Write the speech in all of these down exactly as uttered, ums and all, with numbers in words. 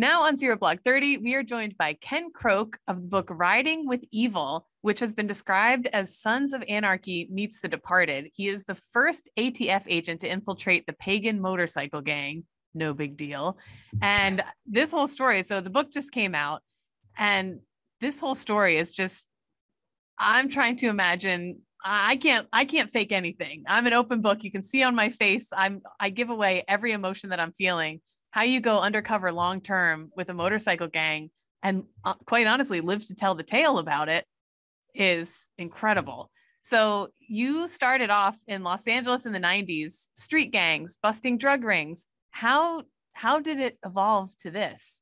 Now on Zero Blog Thirty, we are joined by Ken Croak of the book Riding with Evil, which has been described as Sons of Anarchy meets the Departed. He is the first A T F agent to infiltrate the Pagan motorcycle gang. No big deal. And this whole story, so the book just came out, and this whole story is just, I'm trying to imagine, I can't, I can't fake anything. I'm an open book. You can see on my face, I'm, I give away every emotion that I'm feeling. How you go undercover long term with a motorcycle gang and uh, quite honestly live to tell the tale about it is incredible. So you started off in Los Angeles in the nineties, street gangs, busting drug rings. How how did it evolve to this?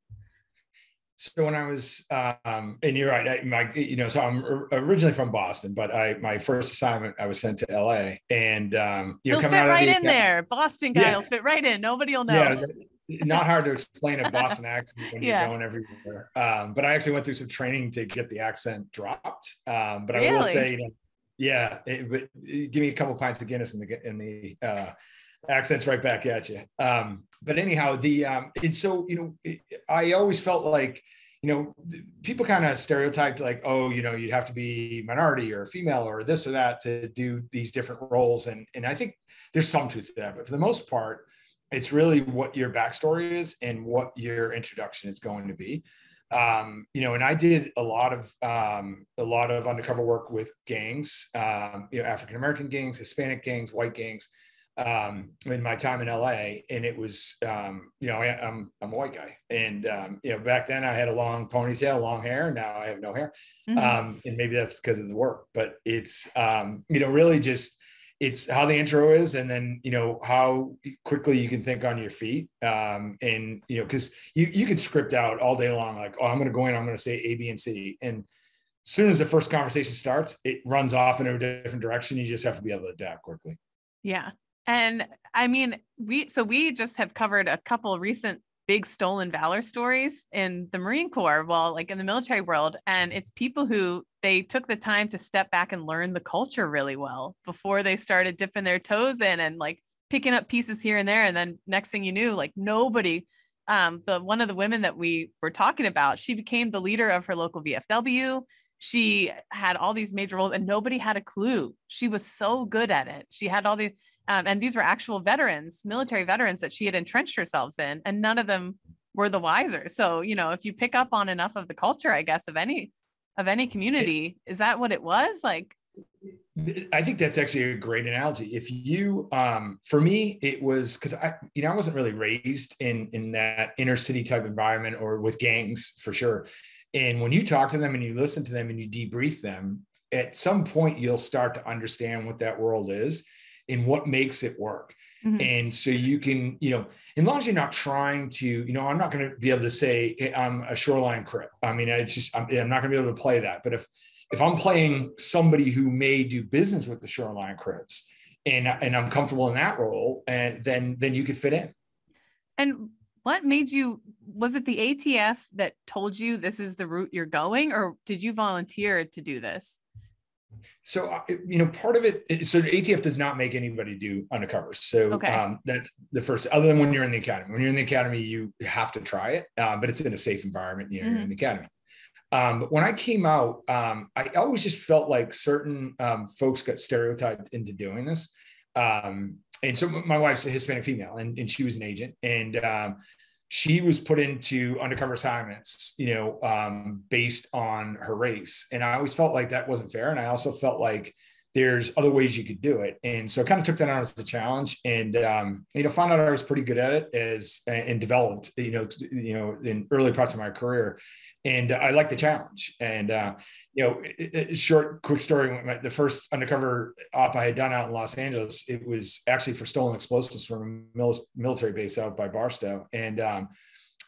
So when I was, um, and you're right, I, my, you know, so I'm originally from Boston, but I, my first assignment, I was sent to L A, and um, you know, he'll fit right in there. Boston guy, yeah. Will fit right in. Nobody will know. Yeah. Not hard to explain a Boston accent when you're yeah. going everywhere. Um, but I actually went through some training to get the accent dropped. Um, but I really? will say, you know, yeah, it, it, it, give me a couple of pints of Guinness and the in the uh, accent's right back at you. Um, but anyhow, the um, and so you know, it, I always felt like, you know, people kind of stereotyped like, oh, you know, you'd have to be minority or female or this or that to do these different roles, and and I think there's some truth to that, but for the most part, it's really what your backstory is and what your introduction is going to be. Um, you know, and I did a lot of, um, a lot of undercover work with gangs, um, you know, African-American gangs, Hispanic gangs, white gangs, um, in my time in L A. And it was, um, you know, I, I'm, I'm a white guy. And, um, you know, back then I had a long ponytail, long hair. Now I have no hair. Mm-hmm. Um, and maybe that's because of the work, but it's, um, you know, really just, it's how the intro is, and then, you know, how quickly you can think on your feet. Um, and, you know, because you, you could script out all day long, like, oh, I'm going to go in, I'm going to say A, B, and C. And as soon as the first conversation starts, it runs off in a different direction. You just have to be able to adapt quickly. Yeah. And I mean, we, so we just have covered a couple of recent big stolen valor stories in the Marine Corps, well, like in the military world. And it's people who, they took the time to step back and learn the culture really well before they started dipping their toes in and like picking up pieces here and there. And then next thing you knew, like nobody, um, the, one of the women that we were talking about, she became the leader of her local V F W. She had all these major roles and nobody had a clue. She was so good at it. She had all these, um, and these were actual veterans, military veterans that she had entrenched herself in, and none of them were the wiser. So, you know, if you pick up on enough of the culture, I guess, of any, of any community, is that what it was like? I think that's actually a great analogy. If you, um, for me, it was, cause I, you know, I wasn't really raised in, in that inner city type environment or with gangs for sure. And when you talk to them and you listen to them and you debrief them, at some point you'll start to understand what that world is and what makes it work. Mm-hmm. And so you can, you know, as long as you're not trying to, you know, I'm not going to be able to say I'm a shoreline crip. I mean, it's just, I'm, I'm not going to be able to play that. But if, if I'm playing somebody who may do business with the shoreline crips and, and I'm comfortable in that role, and then, then you could fit in. And what made you, was it the A T F that told you this is the route you're going, or did you volunteer to do this? So, you know, part of it, so the A T F does not make anybody do undercovers. So okay. um, that's the first, other than when you're in the academy. When you're in the academy, you have to try it, um, but it's in a safe environment, you know, mm-hmm. in the academy. Um, but when I came out, um, I always just felt like certain um, folks got stereotyped into doing this. Um, And so my wife's a Hispanic female, and, and she was an agent, and um, she was put into undercover assignments, you know, um, based on her race. And I always felt like that wasn't fair. And I also felt like there's other ways you could do it. And so I kind of took that on as a challenge, and, um, you know, found out I was pretty good at it as, and developed, you know, you know, in early parts of my career. And I like the challenge. And, uh, you know, it, it, short, quick story. My, the first undercover op I had done out in Los Angeles, it was actually for stolen explosives from a mil- military base out by Barstow. And um,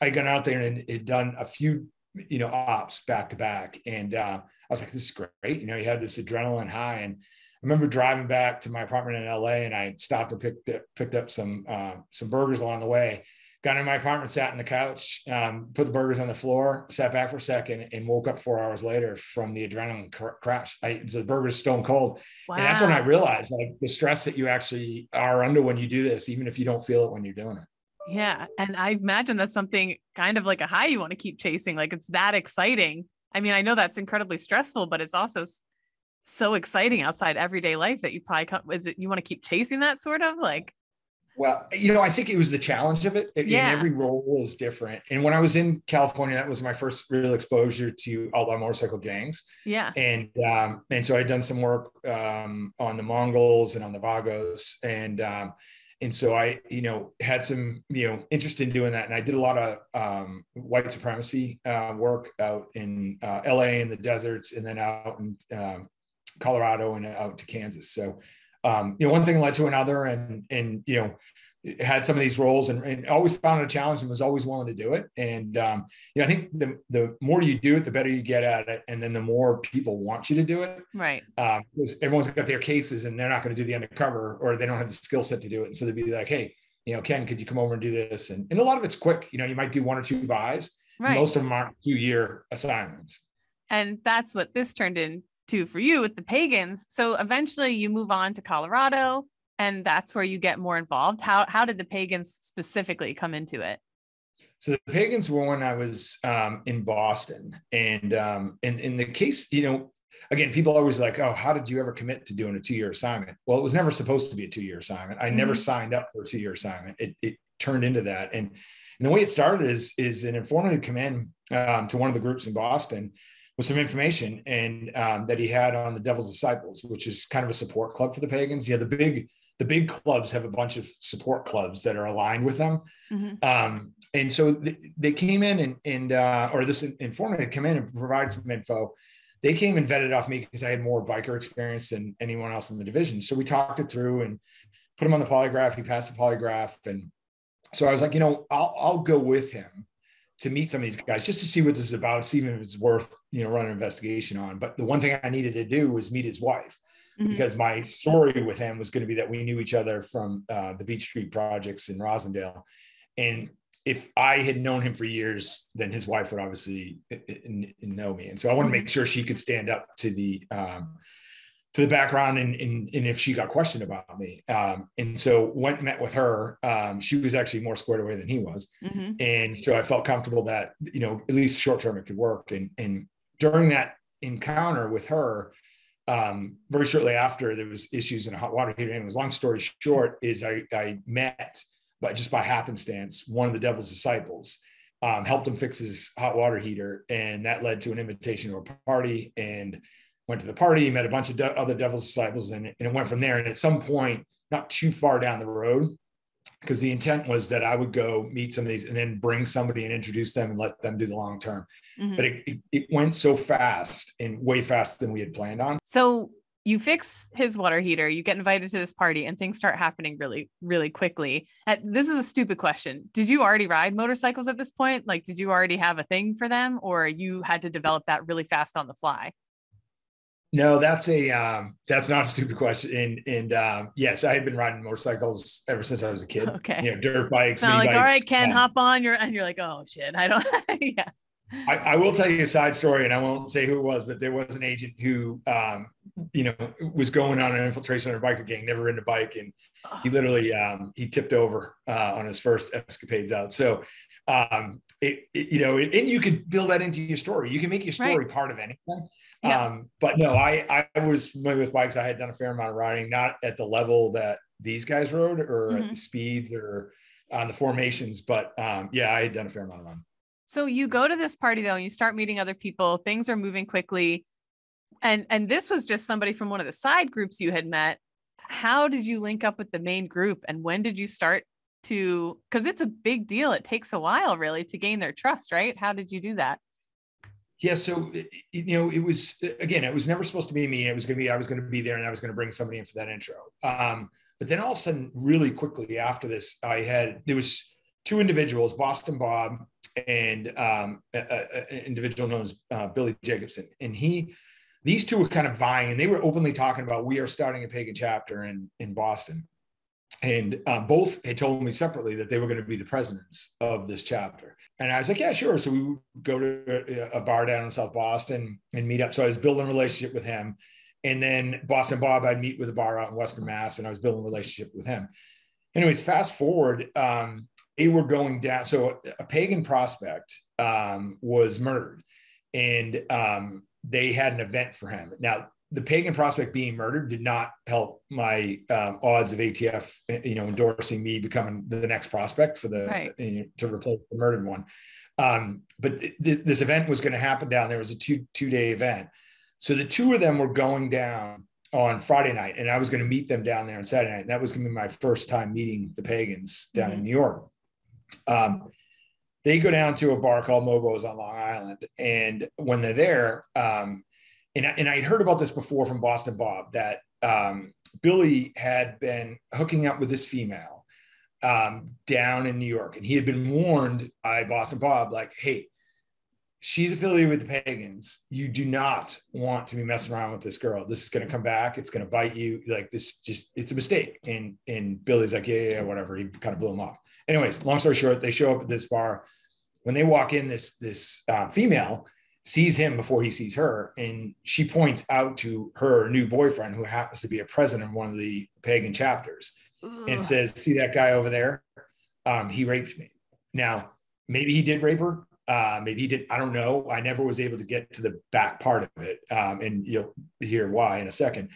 I got out there and had done a few, you know, ops back to back. And uh, I was like, this is great. You know, you had this adrenaline high. And I remember driving back to my apartment in L A, and I stopped and picked up, picked up some, uh, some burgers along the way. Got in my apartment, sat on the couch, um, put the burgers on the floor, sat back for a second, and woke up four hours later from the adrenaline cr- crash. I, the burger's stone cold. Wow. And that's when I realized like the stress that you actually are under when you do this, even if you don't feel it when you're doing it. Yeah. And I imagine that's something kind of like a high you want to keep chasing. Like it's that exciting. I mean, I know that's incredibly stressful, but it's also so exciting outside everyday life that you probably come, is it, you want to keep chasing that sort of like. Well, you know, I think it was the challenge of it. Yeah. And every role is different. And when I was in California, that was my first real exposure to outlaw motorcycle gangs. Yeah. And, um, and so I'd done some work, um, on the Mongols and on the Vagos. And, um, and so I, you know, had some, you know, interest in doing that. And I did a lot of, um, white supremacy, uh, work out in, uh, L A in the deserts, and then out in, um, Colorado and out to Kansas. So, um, you know, one thing led to another, and, and, you know, had some of these roles, and, and always found it a challenge and was always willing to do it. And, um, you know, I think the, the more you do it, the better you get at it. And then the more people want you to do it. Right. Um, because everyone's got their cases and they're not going to do the undercover, or they don't have the skill set to do it. And so they'd be like, hey, you know, Ken, could you come over and do this? And, and a lot of it's quick, you know, you might do one or two buys. Right. Most of them aren't two year assignments. And that's what this turned in. To for you with the Pagans. So eventually you move on to Colorado, and that's where you get more involved. How, how did the Pagans specifically come into it? So the Pagans were when I was um, in Boston, and um, in, in the case, you know, again, people always like, oh, how did you ever commit to doing a two-year assignment? Well, it was never supposed to be a two-year assignment. I mm-hmm. never signed up for a two-year assignment. It, it turned into that. And, and the way it started is, is an informative come in um, to one of the groups in Boston with some information, and um, that he had on the Devil's Disciples, which is kind of a support club for the Pagans. Yeah, the big the big clubs have a bunch of support clubs that are aligned with them. Mm-hmm. Um, and so th- they came in and, and uh, or this informant had come in and provided some info. They came and vetted off me because I had more biker experience than anyone else in the division. So we talked it through and put him on the polygraph. He passed the polygraph. And so I was like, you know, I'll, I'll go with him to meet some of these guys just to see what this is about, see if it's worth, you know, running an investigation on. But the one thing I needed to do was meet his wife, mm-hmm. because my story with him was going to be that we knew each other from uh, the Beach Street projects in Rosendale. And if I had known him for years, then his wife would obviously know me. And so I wanted to make sure she could stand up to the, um, to the background, and, and, and if she got questioned about me. Um, and so went and met with her. Um, she was actually more squared away than he was. Mm-hmm. And so I felt comfortable that, you know, at least short term it could work. And, and during that encounter with her, um, very shortly after, there was issues in a hot water heater. And it was, long story short, is I, I met, but just by happenstance, one of the Devil's Disciples. Um, helped him fix his hot water heater. And that led to an invitation to a party, and went to the party, met a bunch of de- other Devil's Disciples, and, and it went from there. And at some point, not too far down the road, because the intent was that I would go meet some of these and then bring somebody and introduce them and let them do the long term. Mm-hmm. But it, it, it went so fast, and way faster than we had planned on. So you fix his water heater, you get invited to this party, and things start happening really, really quickly. At, this is a stupid question. Did you already ride motorcycles at this point? Like, did you already have a thing for them, or you had to develop that really fast on the fly? No, that's a, um, that's not a stupid question. And, and, um, yes, I had been riding motorcycles ever since I was a kid. Okay. You know, dirt bikes. Not like, bikes, all right, Ken, um, hop on your, and you're like, oh shit, I don't, yeah. I, I will tell you a side story, and I won't say who it was, but there was an agent who, um, you know, was going on an infiltration on a biker gang, never ridden a bike. And oh. he literally, um, he tipped over, uh, on his first escapades out. So, um, it, it you know, it, and you could build that into your story. You can make your story right. part of anything. Yeah. Um, but no, I, I was familiar with bikes. I had done a fair amount of riding, not at the level that these guys rode, or mm-hmm. at the speeds, or on the formations, but, um, yeah, I had done a fair amount of riding. So you go to this party though, and you start meeting other people, things are moving quickly. And, and this was just somebody from one of the side groups you had met. How did you link up with the main group, and when did you start to, cause it's a big deal. It takes a while really to gain their trust, right? How did you do that? Yeah. So, you know, it was, again, it was never supposed to be me. It was going to be, I was going to be there, and I was going to bring somebody in for that intro. Um, but then all of a sudden, really quickly after this, I had, there was two individuals, Boston Bob and um, an individual known as uh, Billy Jacobson. And he, these two were kind of vying, and they were openly talking about, we are starting a Pagan chapter in, in Boston. And uh, both had told me separately that they were going to be the presidents of this chapter. And I was like, yeah, sure. So we would go to a bar down in South Boston and meet up. So I was building a relationship with him. And then Boston Bob, I'd meet with a bar out in Western Mass, and I was building a relationship with him. Anyways, fast forward, um, they were going down. So a Pagan prospect um, was murdered, and um, they had an event for him. Now, the Pagan prospect being murdered did not help my um, odds of A T F, you know, endorsing me becoming the next prospect for the, right. you know, to replace the murdered one. Um, but th- th- this event was going to happen down there. It was a two, two day event. So the two of them were going down on Friday night, and I was going to meet them down there on Saturday night. And that was going to be my first time meeting the Pagans down mm-hmm. in New York. Um, they go down to a bar called MOBO's on Long Island. And when they're there, um, And I, and I heard about this before from Boston Bob, that um, Billy had been hooking up with this female um, down in New York. And he had been warned by Boston Bob, like, hey, she's affiliated with the Pagans. You do not want to be messing around with this girl. This is going to come back. It's going to bite you. Like, this just, it's a mistake. And, and Billy's like, yeah, yeah, yeah, whatever. He kind of blew him off. Anyways, long story short, they show up at this bar. When they walk in, this, this uh, female sees him before he sees her, and she points out to her new boyfriend, who happens to be a president of one of the Pagan chapters, Ugh. and says, see that guy over there? Um, he raped me. Now, maybe he did rape her. Uh, maybe he did. I don't know. I never was able to get to the back part of it. Um, and you'll hear why in a second.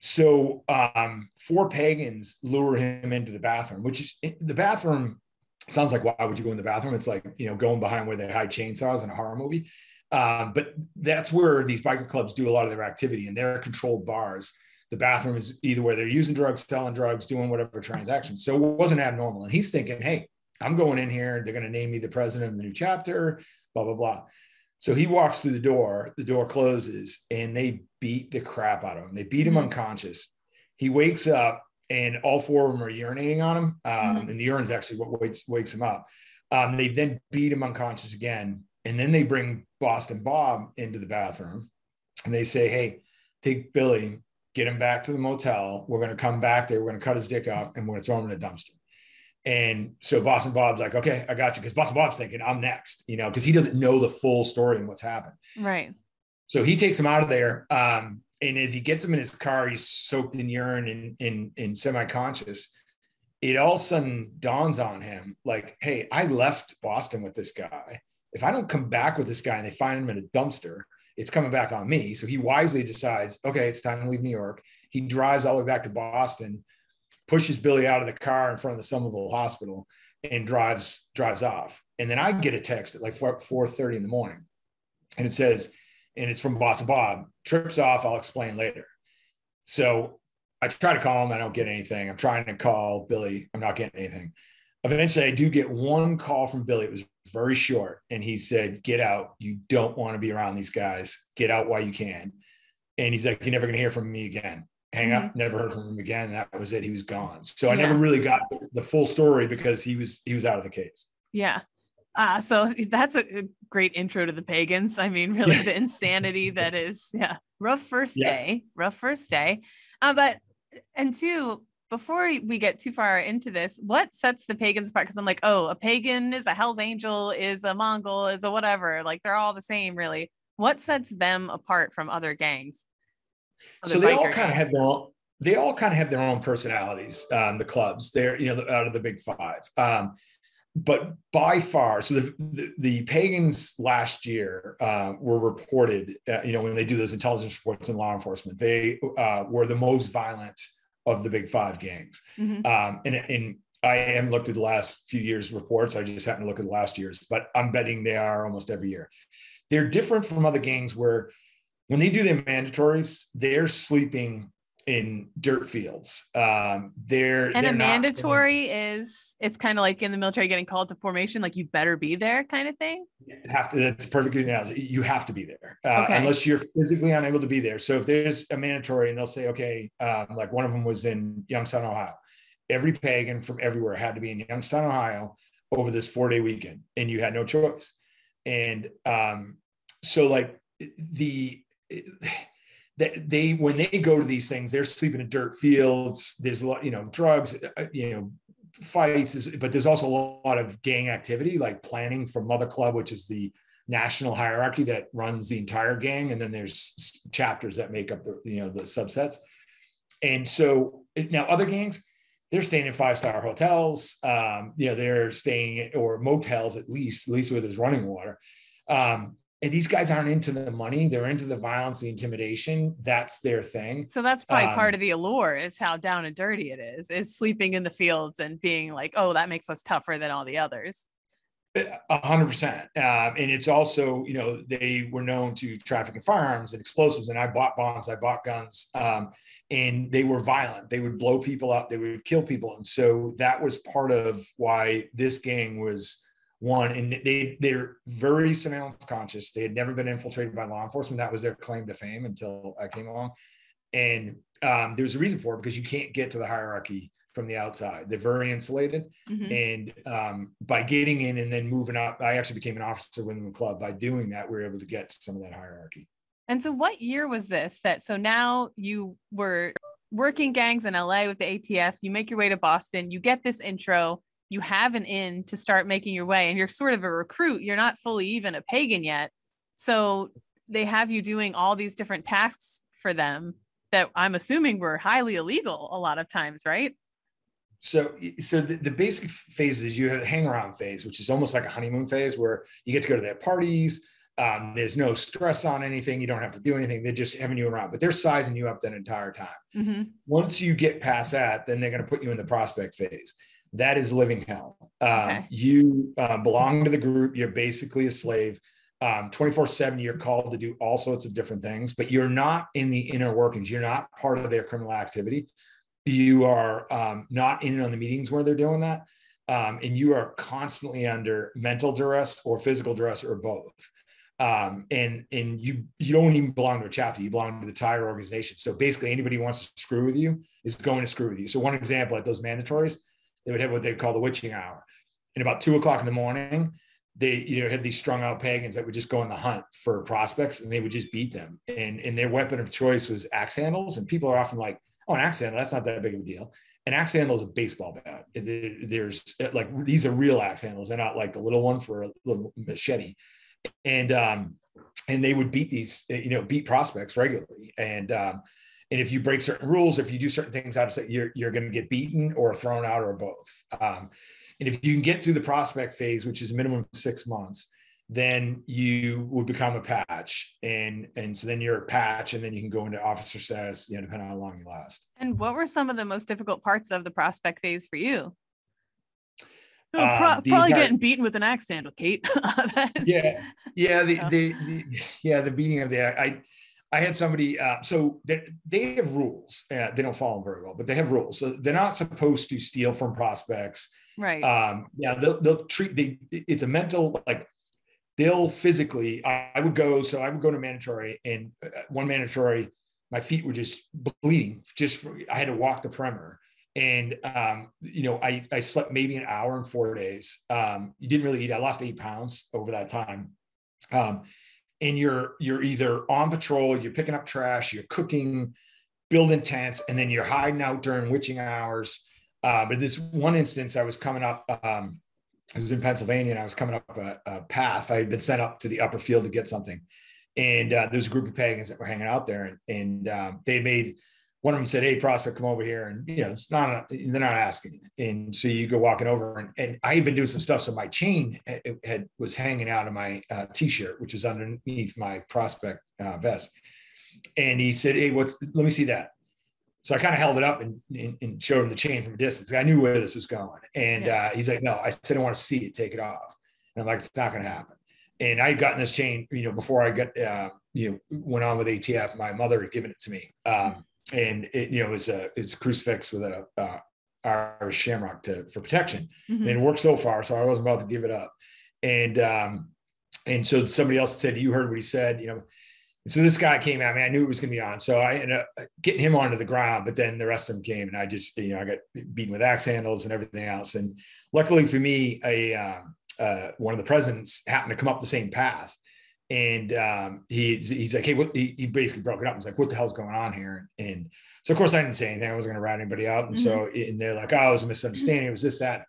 So um, four Pagans lure him into the bathroom, which is the bathroom. Sounds like, why would you go in the bathroom? It's like, you know, going behind where they hide chainsaws in a horror movie. Um, but that's where these biker clubs do a lot of their activity, and they're controlled bars. The bathroom is either where they're using drugs, selling drugs, doing whatever transactions. So it wasn't abnormal. And he's thinking, hey, I'm going in here. They're going to name me the president of the new chapter, blah, blah, blah. So he walks through the door. The door closes, and they beat the crap out of him. They beat him mm-hmm. unconscious. He wakes up, and all four of them are urinating on him. Um, mm-hmm. And the urine's actually what wakes, wakes him up. Um, they then beat him unconscious again. And then they bring Boston Bob into the bathroom, and they say, hey, take Billy, get him back to the motel. We're going to come back there. We're going to cut his dick off, and we're going to throw him in a dumpster. And so Boston Bob's like, okay, I got you. Because Boston Bob's thinking, I'm next, you know, because he doesn't know the full story and what's happened. Right. So he takes him out of there. Um, and as he gets him in his car, he's soaked in urine and, and, and semi-conscious. It all of a sudden dawns on him like, hey, I left Boston with this guy. If I don't come back with this guy and they find him in a dumpster, it's coming back on me. So he wisely decides, okay, it's time to leave New York. He drives all the way back to Boston, pushes Billy out of the car in front of the Somerville Hospital, and drives drives off. And then I get a text at like four thirty in the morning. And it says, and it's from Boston Bob, trips off, I'll explain later. So I try to call him. I don't get anything. I'm trying to call Billy. I'm not getting anything. Eventually, I do get one call from Billy. It was very short. And he said, get out. You don't want to be around these guys. Get out while you can. And he's like, you're never going to hear from me again. Hang mm-hmm. up. Never heard from him again. That was it. He was gone. So I yeah. never really got the full story because he was, he was out of the case. Yeah. Uh, so that's a great intro to the Pagans. I mean, really the insanity that is yeah, rough first yeah. day, rough first day. Uh, but, and two, before we get too far into this, what sets the Pagans apart? Because I'm like, oh, a Pagan is a Hell's Angel, is a Mongol, is a whatever. Like, they're all the same, really. What sets them apart from other gangs? Other so they all kind of have their own, they all kind of have their own personalities. Um, the clubs, they're, you know, out of the big five. Um, but by far, so the the, the Pagans last year uh, were reported, uh, you know, when they do those intelligence reports in law enforcement, they uh, were the most violent of the big five gangs. Mm-hmm. Um, and, and I haven't looked at the last few years' reports. I just happened to look at the last year's, but I'm betting they are almost every year. They're different from other gangs where when they do their mandatories, they're sleeping in dirt fields. Um, they're And they're a mandatory is, it's kind of like in the military getting called to formation, like you better be there kind of thing. You have to, that's perfectly analogy. You have to be there uh, okay. unless you're physically unable to be there. So if there's a mandatory and they'll say, okay, um, like one of them was in Youngstown, Ohio. Every Pagan from everywhere had to be in Youngstown, Ohio over this four day weekend, and you had no choice. And um, so like the... It, That they, when they go to these things, they're sleeping in dirt fields. There's a lot, you know, drugs, you know, fights, but there's also a lot of gang activity, like planning for Mother Club, which is the national hierarchy that runs the entire gang. And then there's chapters that make up the, you know, the subsets. And so now other gangs, they're staying in five-star hotels. Um, you know, they're staying or motels, at least, at least where there's running water. Um, and these guys aren't into the money. They're into the violence, the intimidation. That's their thing. So that's probably um, part of the allure, is how down and dirty it is, is sleeping in the fields and being like, oh, that makes us tougher than all the others. A hundred percent. And it's also, you know, they were known to traffic in firearms and explosives. And I bought bombs, I bought guns, um, and they were violent. They would blow people up. They would kill people. And so that was part of why this gang was one. And they, they're very surveillance conscious. They had never been infiltrated by law enforcement. That was their claim to fame until I came along. And um, there's a reason for it, because you can't get to the hierarchy from the outside. They're very insulated. Mm-hmm. And um, by getting in and then moving up, I actually became an officer within the club. By doing that, we were able to get to some of that hierarchy. And so what year was this that, so now you were working gangs in L A with the A T F, you make your way to Boston, you get this intro, you have an in to start making your way, and you're sort of a recruit. You're not fully even a pagan yet. So they have you doing all these different tasks for them that I'm assuming were highly illegal a lot of times, right? So, so the, the basic phase is you have the hang around phase, which is almost like a honeymoon phase where you get to go to their parties. Um, there's no stress on anything. You don't have to do anything. They're just having you around, but they're sizing you up that entire time. Mm-hmm. Once you get past that, then they're going to put you in the prospect phase. That is living hell. Um, okay. You uh, belong to the group. You're basically a slave. Um, twenty-four seven, you're called to do all sorts of different things, but you're not in the inner workings. You're not part of their criminal activity. You are um, not in on the meetings where they're doing that. Um, and you are constantly under mental duress or physical duress or both. Um, and and you, you don't even belong to a chapter. You belong to the entire organization. So basically anybody who wants to screw with you is going to screw with you. So one example at those mandatories, they would have what they call the witching hour. And about two o'clock in the morning, they you know had these strung out pagans that would just go on the hunt for prospects, and they would just beat them. And, and their weapon of choice was axe handles. And people are often like, oh, an axe handle, that's not that big of a deal. An axe handle is a baseball bat. There's like, these are real axe handles. They're not like the little one for a little machete. And, um, and they would beat these, you know, beat prospects regularly. And, um, and if you break certain rules, if you do certain things outside, you're, you're going to get beaten or thrown out or both. Um, and if you can get through the prospect phase, which is a minimum of six months, then you would become a patch. And, and so then you're a patch, and then you can go into officer status, you know, depending on how long you last. And what were some of the most difficult parts of the prospect phase for you? Oh, um, pro probably entire, getting beaten with an axe handle, Kate. yeah. Yeah. The, oh. the, the, yeah. The beating of the, I, I had somebody, uh, so they, they have rules. Uh, they don't follow them very well, but they have rules. So they're not supposed to steal from prospects. Right. Um, yeah. They'll, they'll treat the, it's a mental, like, they'll physically, I would go, so I would go to mandatory, and one mandatory, my feet were just bleeding. Just for, I had to walk the perimeter. And, um, you know, I, I slept maybe an hour in four days. Um, you didn't really eat. I lost eight pounds over that time. Um, and you're, you're either on patrol, you're picking up trash, you're cooking, building tents, and then you're hiding out during witching hours. Uh, but this one instance, I was coming up, um, I was in Pennsylvania, and I was coming up a, a path. I had been sent up to the upper field to get something. And uh, there's a group of pagans that were hanging out there, and, and um, they made, one of them said, hey, prospect, come over here. And, you know, it's not, they're not asking. And so you go walking over, and, and I had been doing some stuff. So my chain had, had was hanging out of my uh, t-shirt, which was underneath my prospect uh, vest. And he said, hey, what's, let me see that. So I kind of held it up and, and, and showed him the chain from a distance. I knew where this was going. And yeah. uh, he's like, no, I said, I want to see it, take it off. And I'm like, it's not going to happen. And I had gotten this chain, you know, before I got, uh, you know, went on with A T F, my mother had given it to me. Um, and it, you know, it's a, it's a crucifix with a, uh, Irish shamrock to, for protection. Mm-hmm. And it worked so far. So I wasn't about to give it up. And, um, and so somebody else said, you heard what he said, you know. So this guy came at me. I knew it was going to be on. So I ended up getting him onto the ground, but then the rest of them came, and I just, you know, I got beaten with axe handles and everything else. And luckily for me, a, um, uh, one of the presidents happened to come up the same path. And um, he, he's like, hey, what, he, he basically broke it up. He's like, what the hell's going on here? And so, of course, I didn't say anything. I wasn't going to rat anybody out. And mm-hmm. so and they're like, oh, it was a misunderstanding. It was this, that.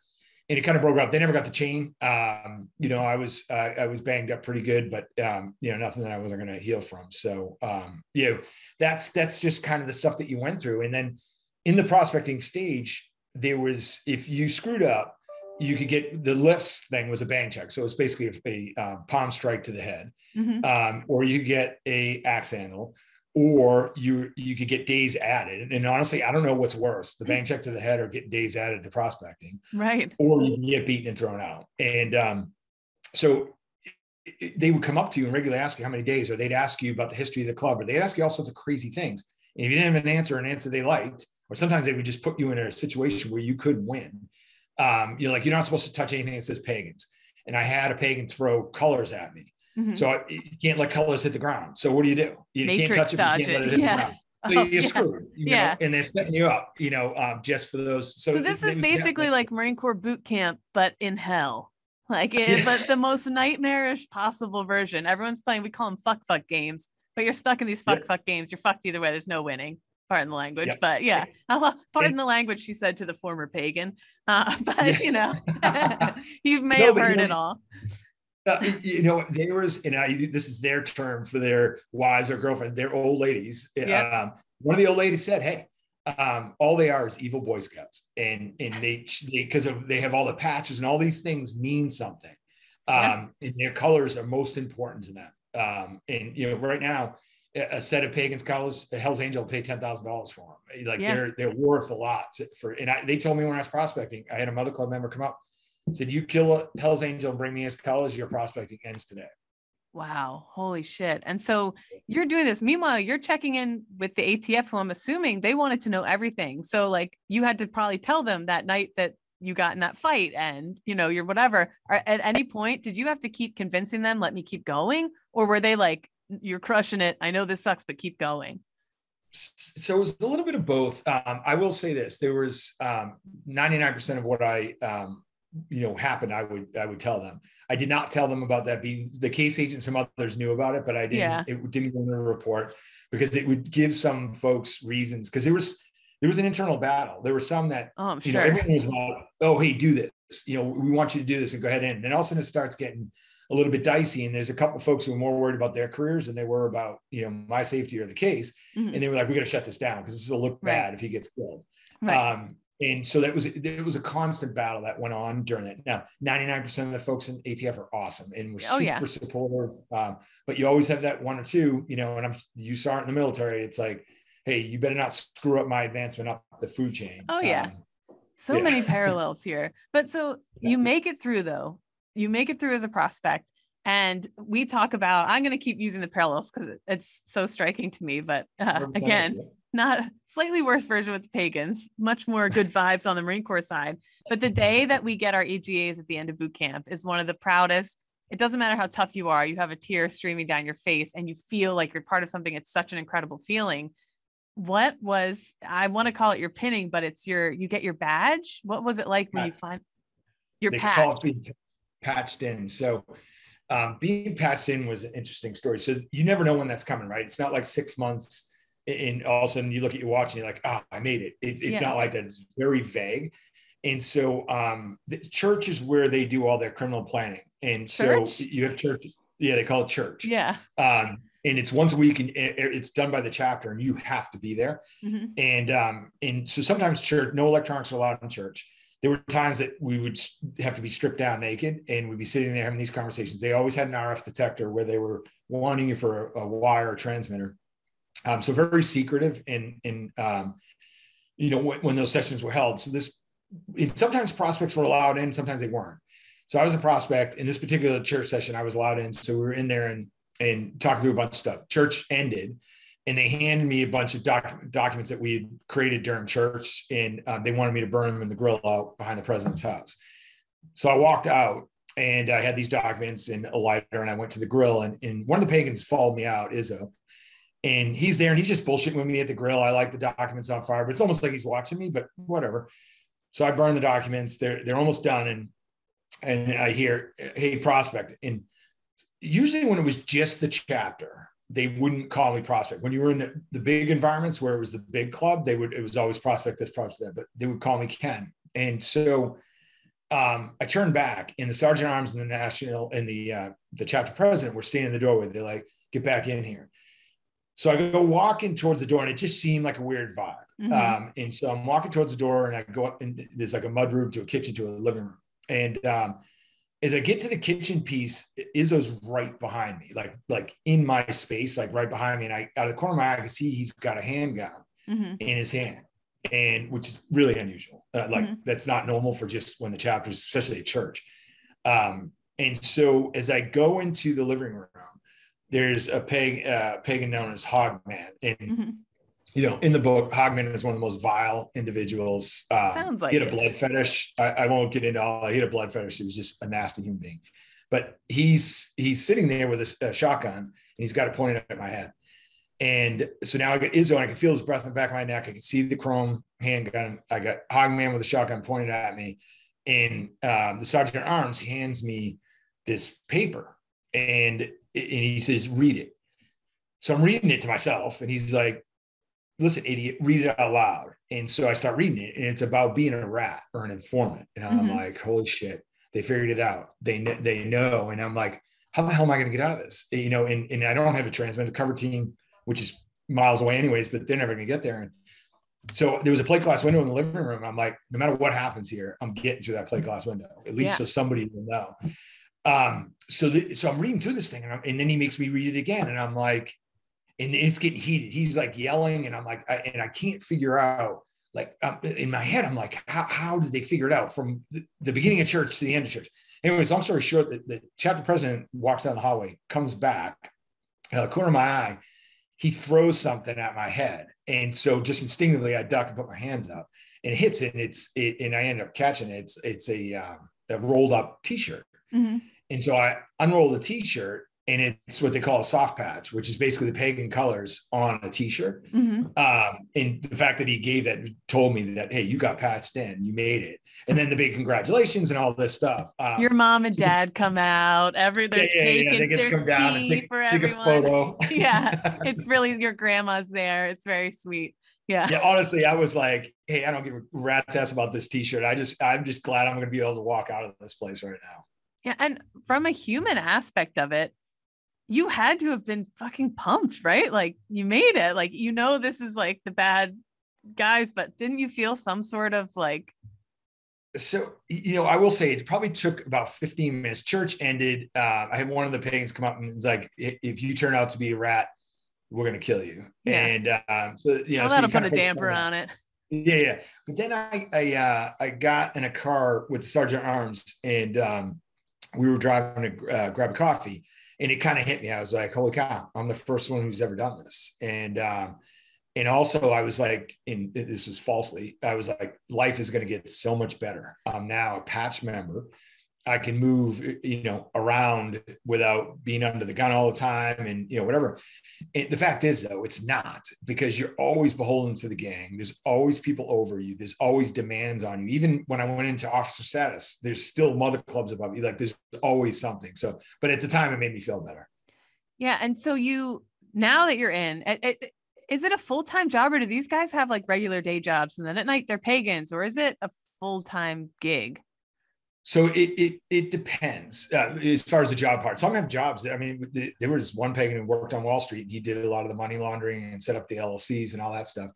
And it kind of broke up. They never got the chain. Um, you know, I was uh, I was banged up pretty good, but um, you know, nothing that I wasn't going to heal from. So, um, you know, that's that's just kind of the stuff that you went through. And then in the prospecting stage, there was, if you screwed up, you could get, the lifts thing was a bang check. So it's basically a, a uh, palm strike to the head, mm-hmm. um, or you get a axe handle, or you you could get days added. And honestly, I don't know what's worse, the bang check to the head or get days added to prospecting. Right. Or you can get beaten and thrown out. And um, so they would come up to you and regularly ask you how many days, or they'd ask you about the history of the club, or they'd ask you all sorts of crazy things. And if you didn't have an answer, an answer they liked, or sometimes they would just put you in a situation where you could win. Um, you're like, you're not supposed to touch anything that says Pagans. And I had a Pagan throw colors at me. Mm-hmm. So I, you can't let colors hit the ground. So what do you do? You Matrix can't touch it, you can't it. Let it hit yeah. the ground. So oh, you're yeah. screwed. You yeah. know? And they're setting you up, you know, um, just for those. So, so this is basically definitely like Marine Corps boot camp, but in hell. Like, it, yeah. but the most nightmarish possible version. Everyone's playing, we call them fuck fuck games, but you're stuck in these fuck yep. fuck games. You're fucked either way. There's no winning. Pardon the language, yep. but yeah, pardon the language, she said to the former Pagan. Uh, but, you know, you may no, have heard you know, it all. Uh, you know, there was, and I, this is their term for their wives or girlfriends, their old ladies. Yep. Um, one of the old ladies said, hey, um, all they are is evil Boy Scouts. And and they, because they, they have all the patches and all these things mean something. Um, yep. And their colors are most important to them. Um, and, you know, right now, a set of Pagan scholars, a Hell's Angel pay ten thousand dollars for them. Like yeah. they're, they're worth a lot for, and I, they told me when I was prospecting, I had a Mother Club member come up and said, you kill a Hell's Angel and bring me as scholars, your prospecting ends today. Wow. Holy shit. And so you're doing this. Meanwhile, you're checking in with the A T F, who I'm assuming they wanted to know everything. So like you had to probably tell them that night that you got in that fight and, you know, you're whatever. At any point, did you have to keep convincing them, let me keep going? Or were they like, you're crushing it, I know this sucks, but keep going? So it was a little bit of both. Um, I will say this, there was um, ninety-nine percent of what I, um, you know, happened, I would, I would tell them. I did not tell them about that being, the case agent, some others knew about it, but I didn't, yeah. it didn't go in the report because it would give some folks reasons. Cause there was, there was an internal battle. There were some that, oh, I'm you sure. know, everyone was like, oh, hey, do this. You know, we want you to do this and go ahead in. And then all of a sudden it starts getting a little bit dicey. And there's a couple of folks who were more worried about their careers than they were about, you know, my safety or the case. Mm-hmm. And they were like, we got to shut this down because this will look right. bad if he gets killed. Right. Um, and so that was, it was a constant battle that went on during that. Now, ninety-nine percent of the folks in A T F are awesome and were oh, super yeah. supportive. Um, but you always have that one or two, you know, and I'm, you saw it in the military. It's like, hey, you better not screw up my advancement up the food chain. Oh yeah. Um, so yeah. many parallels here, but so you make it through though. You make it through as a prospect. And we talk about, I'm going to keep using the parallels because it's so striking to me, but uh, again, not slightly worse version with the Pagans, much more good vibes on the Marine Corps side. But the day that we get our E G As at the end of boot camp is one of the proudest. It doesn't matter how tough you are. You have a tear streaming down your face and you feel like you're part of something. It's such an incredible feeling. What was, I want to call it your pinning, but it's your, you get your badge. What was it like when you find your patch? Patched in. So um, being patched in was an interesting story. So you never know when that's coming, right? It's not like six months and all of a sudden you look at your watch and you're like, ah, oh, I made it. it it's yeah. not like that. It's very vague. And so um, the church is where they do all their criminal planning. And church? So you have church. Yeah. They call it church. Yeah. Um, and it's once a week and it's done by the chapter and you have to be there. Mm-hmm. And, um, and so sometimes church, no electronics are allowed in church. There were times that we would have to be stripped down naked and we'd be sitting there having these conversations. They always had an R F detector where they were wanting you for a, a wire or transmitter. Um, so very secretive in, in um, you know, when, when those sessions were held. So this, and sometimes prospects were allowed in, sometimes they weren't. So I was a prospect in this particular church session, I was allowed in. So we were in there and, and talking through a bunch of stuff. Church ended. And they handed me a bunch of doc documents that we had created during church. And uh, they wanted me to burn them in the grill out behind the president's house. So I walked out and I had these documents and a lighter and I went to the grill and, and one of the Pagans followed me out, Izzo. And he's there and he's just bullshitting with me at the grill. I like the documents on fire, but it's almost like he's watching me, but whatever. So I burned the documents. They're, they're almost done. And, and I hear, hey, prospect. And usually when it was just the chapter, they wouldn't call me prospect. When you were in the, the big environments where it was the big club, they would, it was always prospect, this prospect, that, but they would call me Ken. And so um, I turned back and the Sergeant Arms and the national and the, uh, the chapter president were standing in the doorway. They're like, get back in here. So I go walking towards the door, and it just seemed like a weird vibe. Mm-hmm. Um, and so I'm walking towards the door, and I go up, and there's like a mudroom to a kitchen to a living room. And um, as I get to the kitchen piece, Izzo's right behind me, like like in my space, like right behind me. And I, out of the corner of my eye, I can see he's got a handgun mm-hmm. in his hand, and which is really unusual. Uh, like mm-hmm. that's not normal for just when the chapters, especially at church. Um, and so as I go into the living room, there's a peg, uh, pagan known as Hogman. And, mm-hmm. you know, in the book, Hogman is one of the most vile individuals. Um, Sounds like he had it. a blood fetish. I, I won't get into all that. He had a blood fetish. He was just a nasty human being. But he's he's sitting there with a, a shotgun, and he's got it pointed at my head. And so now I got Izzo, and I can feel his breath in the back of my neck. I can see the chrome handgun. I got Hogman with a shotgun pointed at me. And um, the Sergeant Arms hands me this paper. And and he says, read it. So I'm reading it to myself. And he's like, listen, idiot, read it out loud. And so I start reading it. And it's about being a rat or an informant. And I'm mm-hmm. like, holy shit, they figured it out. They, they know. And I'm like, how the hell am I going to get out of this? You know, and, and I don't have a transmitter. The cover team, which is miles away anyways, but they're never going to get there. And so there was a plate glass window in the living room. I'm like, no matter what happens here, I'm getting through that plate glass window, at least yeah. so somebody will know. Um, so, the, so I'm reading through this thing and, I'm, and then he makes me read it again. And I'm like, and it's getting heated. He's like yelling. And I'm like, I, and I can't figure out, like um, in my head, I'm like, how, how did they figure it out from the, the beginning of church to the end of church? Anyways, long story short, the, the chapter president walks down the hallway, comes back, uh, corner of my eye, he throws something at my head. And so just instinctively I duck and put my hands up and it hits it. And it's, it, and I end up catching it. It's, it's a, um, a rolled up t-shirt. Mm-hmm. And so I unrolled a t-shirt and it's what they call a soft patch, which is basically the pagan colors on a t-shirt. Mm-hmm. Um, and the fact that he gave that told me that, hey, you got patched in, you made it. And then the big congratulations and all this stuff. Um, Your mom and dad come out. Every there's yeah, cake yeah, yeah. They and get there's to come down and take, for take a photo. Yeah, it's really your grandma's there. It's very sweet. Yeah. Yeah. Honestly, I was like, hey, I don't give a rat's ass about this t-shirt. I just, I'm just glad I'm going to be able to walk out of this place right now. Yeah. And from a human aspect of it, you had to have been fucking pumped, right? Like you made it, like, you know, this is like the bad guys, but didn't you feel some sort of like. So, you know, I will say it probably took about fifteen minutes. Church ended. Uh, I had one of the pagans come up and it's like, if you turn out to be a rat, we're going to kill you. Yeah. And, um, so, you know, well, so that'll put a damper on it. Yeah. Yeah. But then I, I, uh, I got in a car with Sergeant Arms and, um, we were driving to uh, grab a coffee and it kind of hit me. I was like, holy cow, I'm the first one who's ever done this. And, um, and also I was like, and this was falsely, I was like, life is going to get so much better. I'm now a patch member. I can move, you know, around without being under the gun all the time and, you know, whatever. And the fact is though, it's not, because you're always beholden to the gang. There's always people over you. There's always demands on you. Even when I went into officer status, there's still mother clubs above you. Like there's always something. So, but at the time it made me feel better. Yeah. And so you, now that you're in, it, it, is it a full-time job or do these guys have like regular day jobs and then at night they're pagans, or is it a full-time gig? So it it, it depends uh, as far as the job part. Some have jobs. I mean, the, there was one pagan who worked on Wall Street. And he did a lot of the money laundering and set up the L L Cs and all that stuff.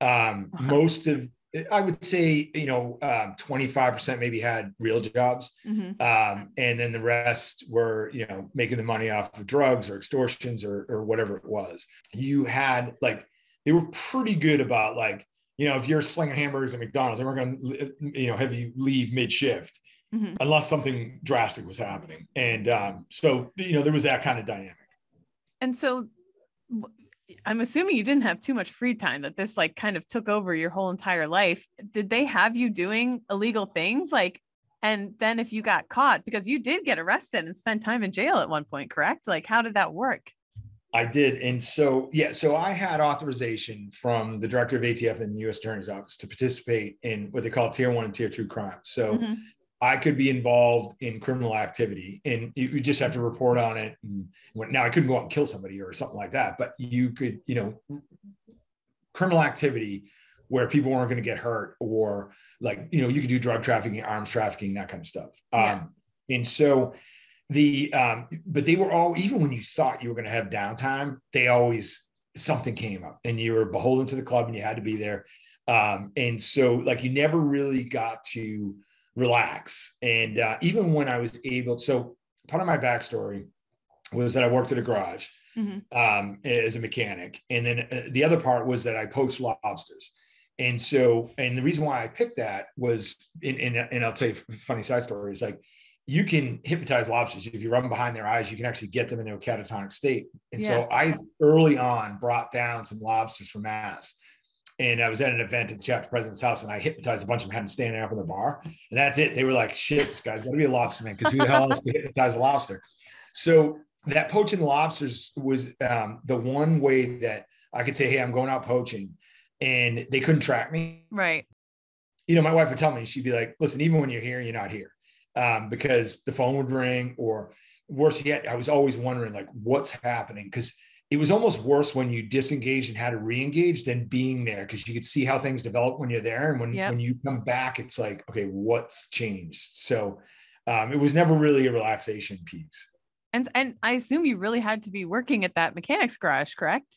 Um, wow. Most of, I would say, you know, um, twenty-five percent maybe had real jobs. Mm-hmm. Um, and then the rest were, you know, making the money off of drugs or extortions or, or whatever it was. You had like, they were pretty good about like, you know, if you're slinging hamburgers at McDonald's, they weren't going to, you know, have you leave mid-shift. Mm-hmm. Unless something drastic was happening. And um, so, you know, there was that kind of dynamic. And so I'm assuming you didn't have too much free time, that this like kind of took over your whole entire life. Did they have you doing illegal things? Like, and then if you got caught, because you did get arrested and spend time in jail at one point, correct? Like, how did that work? I did. And so, yeah, so I had authorization from the director of A T F and the U S Attorney's Office to participate in what they call tier one and tier two crimes. So mm-hmm. I could be involved in criminal activity and you just have to report on it. And now I couldn't go out and kill somebody or something like that, but you could, you know, criminal activity where people weren't going to get hurt or like, you know, you could do drug trafficking, arms trafficking, that kind of stuff. Yeah. Um, and so the, um, but they were all, even when you thought you were going to have downtime, they always something came up and you were beholden to the club and you had to be there. Um, and so like, you never really got to relax. And uh, even when I was able to, so part of my backstory was that I worked at a garage mm-hmm. um, as a mechanic. And then uh, the other part was that I poached lobsters. And so, and the reason why I picked that was, and, and, and I'll tell you a funny side story, is like, you can hypnotize lobsters. If you rub them behind their eyes, you can actually get them into a catatonic state. And yeah. so I early on brought down some lobsters for mass. And I was at an event at the chapter president's house and I hypnotized a bunch of them standing up in the bar. And that's it. They were like, shit, this guy's got to be a lobster man, because who the hell else can hypnotize a lobster? So that poaching lobsters was um, the one way that I could say, hey, I'm going out poaching. And they couldn't track me. Right. You know, my wife would tell me, she'd be like, listen, even when you're here, you're not here. Um, because the phone would ring, or worse yet, I was always wondering like what's happening, because it was almost worse when you disengage and had to re-engage than being there, because you could see how things develop when you're there. And when, yep. when you come back, it's like, okay, what's changed? So um, it was never really a relaxation piece. And and I assume you really had to be working at that mechanics garage, correct?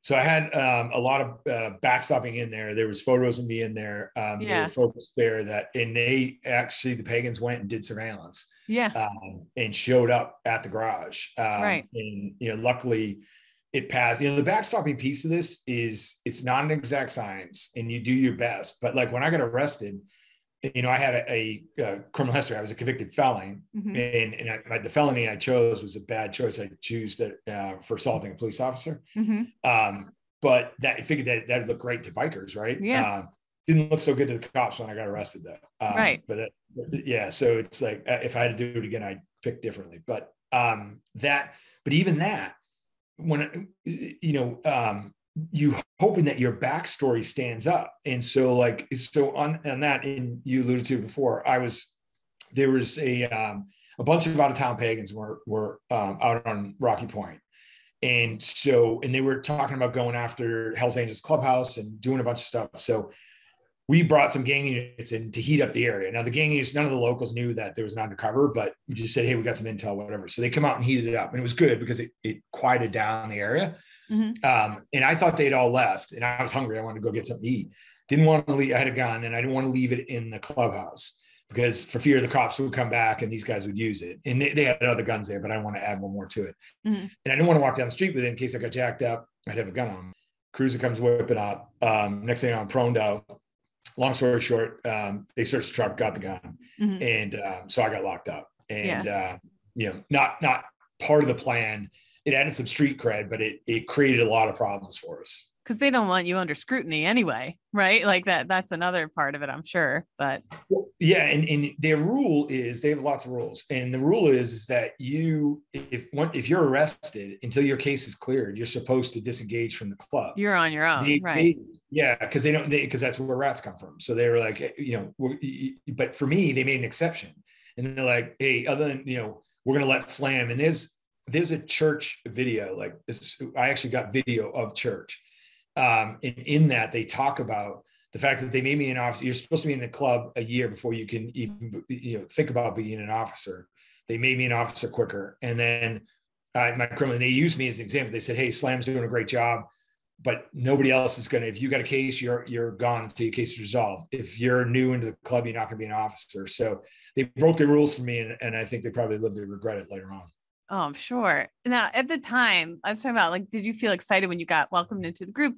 So I had um, a lot of uh, backstopping in there. There was photos of me in there. Um, yeah. There were folks there that, and they actually, the Pagans went and did surveillance. Yeah. Um, and showed up at the garage. Um, right. And, you know, luckily it passed. You know, the backstopping piece of this is it's not an exact science and you do your best. But like when I got arrested, you know, I had a, a, a criminal history. I was a convicted felon. Mm-hmm. And, and I, the felony I chose was a bad choice. I choose that uh, for assaulting a police officer. Mm-hmm. Um, but that I figured that that'd look great to bikers, right? Yeah. Um, didn't look so good to the cops when I got arrested though. Um, right. But that, yeah, so it's like, if I had to do it again, I'd pick differently. But um, that, but even that, when, you know, um, you hoping that your backstory stands up. And so like, so on, on that, and you alluded to before, I was, there was a, um, a bunch of out of town Pagans were, were um, out on Rocky Point. And so, and they were talking about going after Hell's Angels Clubhouse and doing a bunch of stuff. So we brought some gang units in to heat up the area. Now the gang units, none of the locals knew that there was an undercover, but we just said, hey, we got some intel, whatever. So they come out and heated it up, and it was good because it, it quieted down the area. Mm-hmm. Um, and I thought they'd all left, and I was hungry. I wanted to go get something to eat. Didn't want to leave. I had a gun, and I didn't want to leave it in the clubhouse because for fear the cops would come back and these guys would use it. And they, they had other guns there, but I want to add one more to it. Mm-hmm. And I didn't want to walk down the street with it in case I got jacked up. I'd have a gun on me. Cruiser comes whipping up. Um, next thing I'm proned out. Long story short, um, they searched the truck, got the gun, mm-hmm. and um, so I got locked up. And yeah. uh, you know, not not part of the plan. It added some street cred, but it, it created a lot of problems for us. Cause they don't want you under scrutiny anyway. Right. Like that, that's another part of it, I'm sure, but well, yeah. And, and their rule is they have lots of rules. And the rule is, is that you, if one, if you're arrested until your case is cleared, you're supposed to disengage from the club. You're on your own. They, right. They, yeah. Cause they don't, they, cause that's where rats come from. So they were like, you know, but for me, they made an exception and they're like, hey, other than, you know, we're going to let slam. And there's, there's a church video, like this, I actually got video of church. Um, and in that they talk about the fact that they made me an officer. You're supposed to be in the club a year before you can even, you know, think about being an officer. They made me an officer quicker. And then uh, my criminal, they used me as an example. They said, hey, Slam's doing a great job, but nobody else is going to, if you got a case, you're, you're gone until your case is resolved. If you're new into the club, you're not going to be an officer. So they broke the rules for me. And, and I think they probably lived to regret it later on. Oh, I'm sure. Now, at the time, I was talking about, like, did you feel excited when you got welcomed into the group?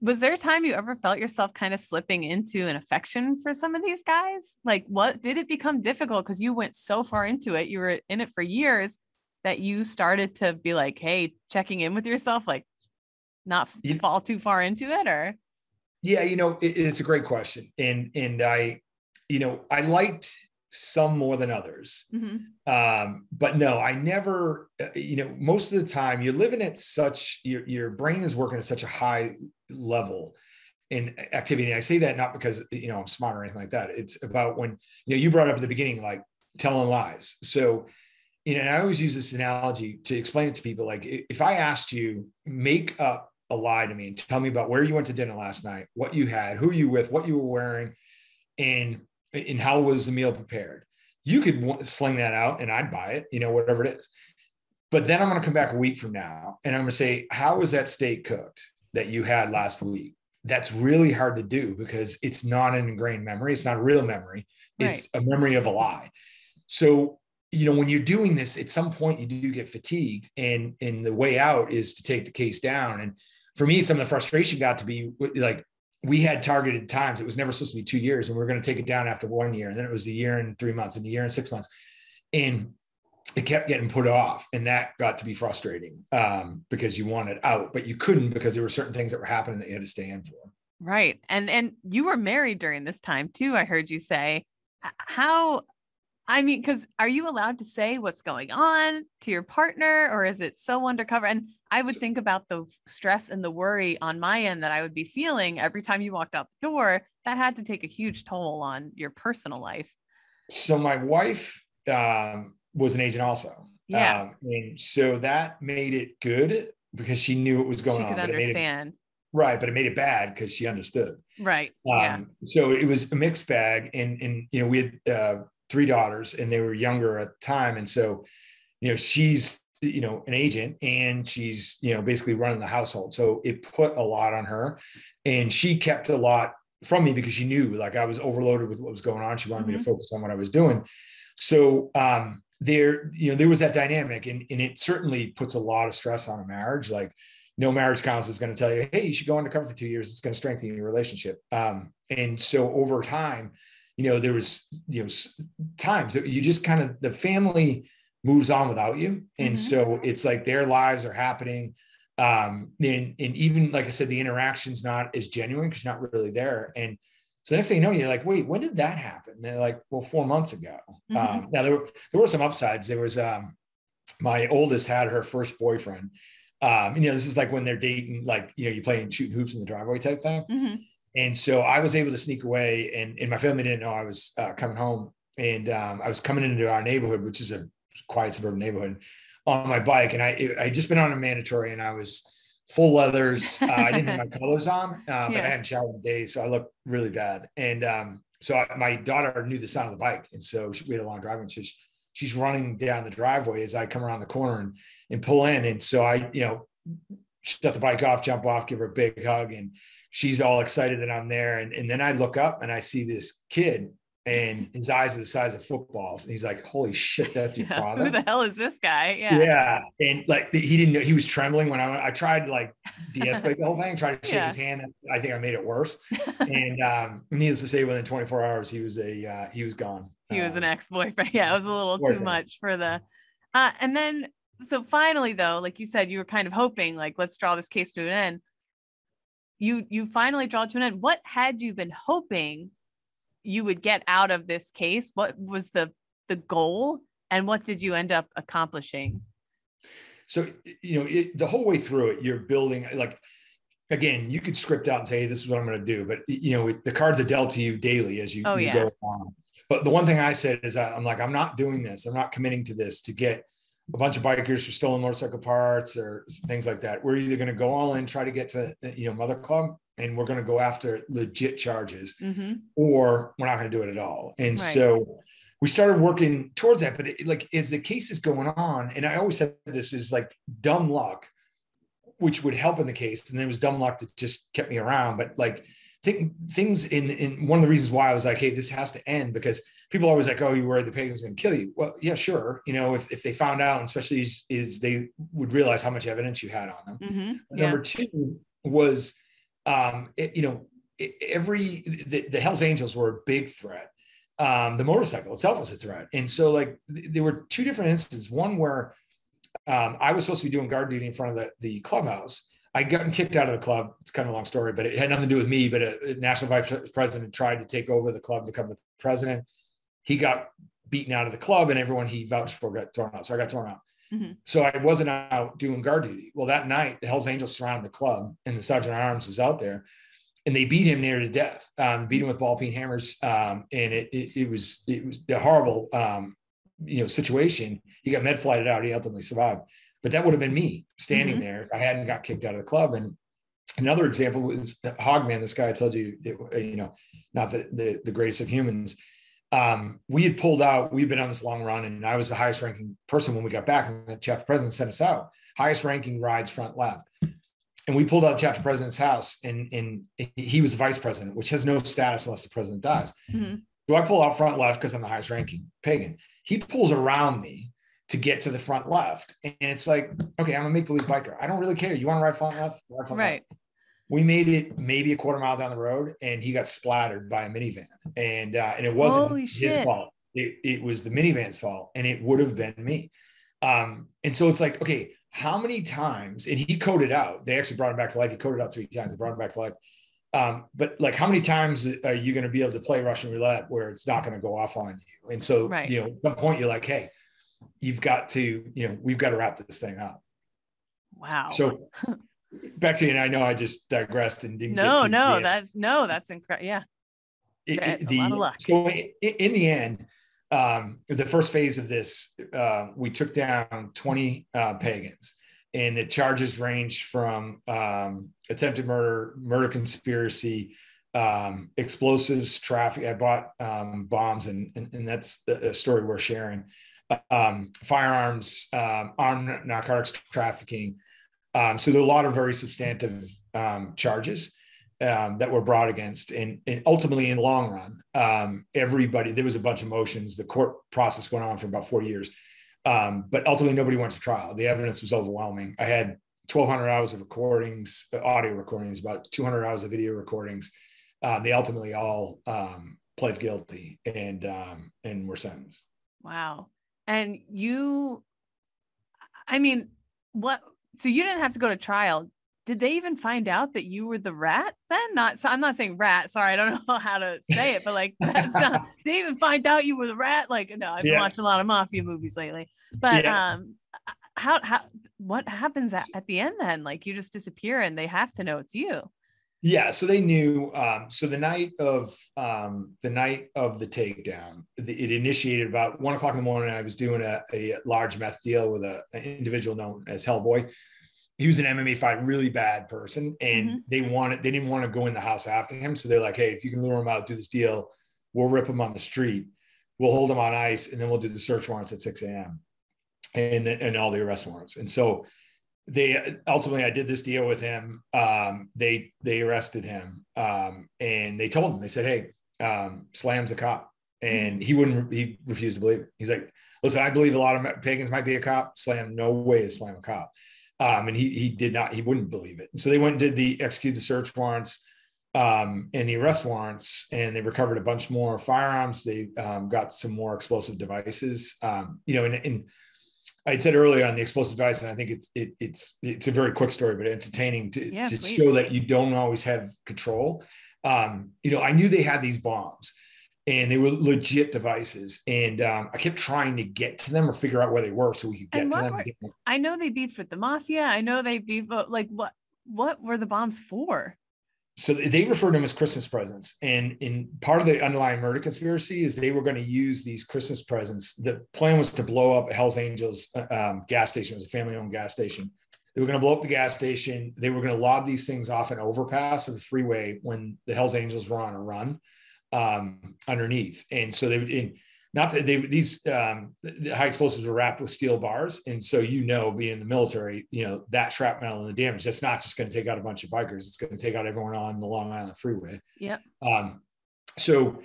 Was there a time you ever felt yourself kind of slipping into an affection for some of these guys? Like, what did it become difficult? Because you went so far into it, you were in it for years, that you started to be like, hey, checking in with yourself, like not to fall too far into it, or? Yeah, you know, it, it's a great question. And, and I, you know, I liked some more than others. Mm-hmm. Um, but no, I never, you know, most of the time you're living at such, your, your brain is working at such a high level in activity. And I say that not because, you know, I'm smart or anything like that. It's about when, you know, you brought up at the beginning, like telling lies. So, you know, and I always use this analogy to explain it to people. Like if I asked you, make up a lie to me and tell me about where you went to dinner last night, what you had, who you with, what you were wearing, and and how was the meal prepared? You could sling that out and I'd buy it, you know, whatever it is. But then I'm going to come back a week from now and I'm going to say, how was that steak cooked that you had last week? That's really hard to do because it's not an ingrained memory. It's not a real memory. Right. It's a memory of a lie. So, you know, when you're doing this, at some point you do get fatigued, and, and the way out is to take the case down. And for me, some of the frustration got to be like, we had targeted times. It was never supposed to be two years and we we're going to take it down after one year. And then it was the year and three months and the year and six months. And it kept getting put off, and that got to be frustrating um, because you wanted out, but you couldn't because there were certain things that were happening that you had to stand for. Right. And, and you were married during this time too. I heard you say how, I mean, cause are you allowed to say what's going on to your partner, or is it so undercover? And I would think about the stress and the worry on my end that I would be feeling every time you walked out the door. That had to take a huge toll on your personal life. So my wife, um, was an agent also. Yeah. Um, and so that made it good because she knew what was going she on. She could understand. It it, right. But it made it bad because she understood. Right. Um, yeah. So it was a mixed bag, and, and, you know, we had uh, three daughters and they were younger at the time. And so, you know, she's, you know, an agent, and she's, you know, basically running the household. So it put a lot on her, and she kept a lot from me because she knew like I was overloaded with what was going on. She wanted mm-hmm. me to focus on what I was doing. So, um, there, you know, there was that dynamic, and, and it certainly puts a lot of stress on a marriage. Like no marriage counselor is going to tell you, hey, you should go undercover for two years. It's going to strengthen your relationship. Um, and so over time, you know, there was, you know, times that you just kind of, the family moves on without you. And mm-hmm. so it's like their lives are happening. Um, and, and even, like I said, the interaction's not as genuine because you're not really there. And so next thing you know, you're like, wait, when did that happen? And they're like, well, four months ago. Mm-hmm. Um, now there were, there were some upsides. There was, um, my oldest had her first boyfriend. Um, and, you know, this is like when they're dating, like, you know, you're playing shooting hoops in the driveway type thing. Mm-hmm. And so I was able to sneak away, and, and my family didn't know I was uh, coming home, and, um, I was coming into our neighborhood, which is a quiet suburban neighborhood, on my bike. And I, I just been on a mandatory, and I was full leathers. Uh, I didn't have my colors on, um, yeah. but I hadn't showered in days. So I looked really bad. And um, so I, my daughter knew the sound of the bike. And so she, we had a long driveway, and she's, she's running down the driveway as I come around the corner and, and pull in. And so I, you know, shut the bike off, jump off, give her a big hug. And she's all excited that I'm there. And, and then I look up and I see this kid, and his eyes are the size of footballs. And he's like, holy shit, that's your yeah, father. Who the hell is this guy? Yeah. Yeah. And like, he didn't know, he was trembling when I, I tried to like de-escalate the whole thing, tried to shake yeah. his hand. I think I made it worse. And um, needless to say, within twenty-four hours, he was a, uh, he was gone. He was uh, an ex-boyfriend. Yeah. It was a little too much for the, uh, and then, so finally though, like you said, you were kind of hoping like, let's draw this case to an end. You, you finally draw it to an end. What had you been hoping you would get out of this case? What was the, the goal, and what did you end up accomplishing? So, you know, it, the whole way through it, you're building, like, again, you could script out and say, hey, this is what I'm going to do. But, you know, it, the cards are dealt to you daily as you, oh, you yeah. go along. But the one thing I said is I, I'm like, I'm not doing this. I'm not committing to this to get a bunch of bikers for stolen motorcycle parts or things like that. We're either going to go all in, try to get to, you know, Mother Club, and we're going to go after legit charges, mm-hmm. or we're not going to do it at all. And right. so we started working towards that. But it, like, as the case is going on, and I always said this is like dumb luck, which would help in the case. And it was dumb luck that just kept me around. But like th- things in, in one of the reasons why I was like, hey, this has to end, because people are always like, oh, you worried the Pagan's going to kill you. Well, yeah, sure. You know, if, if they found out, and especially is, is they would realize how much evidence you had on them. Mm-hmm. Yeah. Number two was, Um, it, you know, it, every, the, the Hell's Angels were a big threat. Um, the motorcycle itself was a threat. And so like, th- there were two different instances. One where, um, I was supposed to be doing guard duty in front of the, the clubhouse. I got kicked out of the club. It's kind of a long story, but it had nothing to do with me, but a, a national vice president tried to take over the club, become the president. He got beaten out of the club, and everyone he vouched for got torn out. So I got torn out. Mm-hmm. So I wasn't out doing guard duty. Well, that night, the Hells Angels surrounded the club, and the Sergeant Arms was out there, and they beat him near to death, um, beat him with ball peen hammers. Um, and it, it, it was, it was a horrible, um, you know, situation. He got med flighted out. He ultimately survived, but that would have been me standing mm-hmm. there if I hadn't got kicked out of the club. And another example was Hogman, this guy I told you, it, you know, not the, the, the greatest of humans. um, we had pulled out, we'd been on this long run, and I was the highest ranking person when we got back, and the chapter president sent us out, highest ranking rides front left. And we pulled out chapter president's house, and, and he was the vice president, which has no status unless the president dies. Mm-hmm. So I pull out front left because I'm the highest ranking pagan. He pulls around me to get to the front left. And it's like, okay, I'm a make-believe biker. I don't really care. You want to ride front left? Ride front right. Left. We made it maybe a quarter mile down the road, and he got splattered by a minivan. And uh, and it wasn't Holy his shit. fault. It, it was the minivan's fault, and it would have been me. Um, and so it's like, okay, how many times, and he coded out. They actually brought him back to life. He coded out three times. They brought him back to life. Um, but like, how many times are you going to be able to play Russian roulette where it's not going to go off on you? And so, right. you know, at some point you're like, hey, you've got to, you know, we've got to wrap this thing up. Wow. So back to you. And I know I just digressed and didn't. No, get to no, that's, no, that's incredible. Yeah. It, it, the, a lot of luck. So in, in the end, um, the first phase of this, uh, we took down twenty uh, pagans. And the charges range from um, attempted murder, murder conspiracy, um, explosives, traffic. I bought um, bombs, and, and and that's a story we're sharing. Um, firearms, um, armed narcotics trafficking. Um, so there are a lot of very substantive um, charges um, that were brought against. And, and ultimately, in the long run, um, everybody, there was a bunch of motions. The court process went on for about four years. Um, but ultimately, nobody went to trial. The evidence was overwhelming. I had twelve hundred hours of recordings, audio recordings, about two hundred hours of video recordings. Uh, they ultimately all um, pled guilty and um, and were sentenced. Wow. And you, I mean, what? So you didn't have to go to trial. Did they even find out that you were the rat then? Not. So I'm not saying rat. Sorry, I don't know how to say it, but like, that's not, did they even find out you were the rat? Like, no, I've yeah. watched a lot of mafia movies lately. But yeah. um, how how what happens at, at the end then? Like, you just disappear, and they have to know it's you. Yeah. So they knew. Um, so the night of um, the night of the takedown, the, it initiated about one o'clock in the morning. I was doing a, a large meth deal with a, an individual known as Hellboy. He was an M M A fight, really bad person. And mm-hmm. they wanted, they didn't want to go in the house after him. So they're like, hey, if you can lure him out, do this deal. We'll rip him on the street. We'll hold him on ice. And then we'll do the search warrants at six a.m. and and all the arrest warrants. And so they ultimately, I did this deal with him. Um, they, they arrested him. Um, and they told him, they said, hey, um, Slam's a cop. And he wouldn't, he refused to believe it. He's like, listen, I believe a lot of pagans might be a cop. Slam, no way is Slam a cop. Um, and he he did not, he wouldn't believe it. And so they went and did the execute the search warrants um, and the arrest warrants, and they recovered a bunch more firearms. They um, got some more explosive devices. Um, you know, and, and I said earlier on the explosive device, and I think it's it, it's it's a very quick story, but entertaining to, yeah, to show that you don't always have control. Um, you know, I knew they had these bombs, and they were legit devices, and um, I kept trying to get to them or figure out where they were so we could get to them. Were, I know they beefed with the mafia. I know they beefed, like, what what were the bombs for? So they referred to them as Christmas presents, and in part of the underlying murder conspiracy is they were going to use these Christmas presents. The plan was to blow up Hell's Angels um, gas station. It was a family-owned gas station. They were going to blow up the gas station. They were going to lob these things off an overpass of the freeway when the Hell's Angels were on a run. Um, underneath. And so they would, in not that they, these um, the high explosives were wrapped with steel bars. And so, you know, being in the military, you know, that shrapnel and the damage, that's not just going to take out a bunch of bikers. It's going to take out everyone on the Long Island freeway. Yeah. Um, so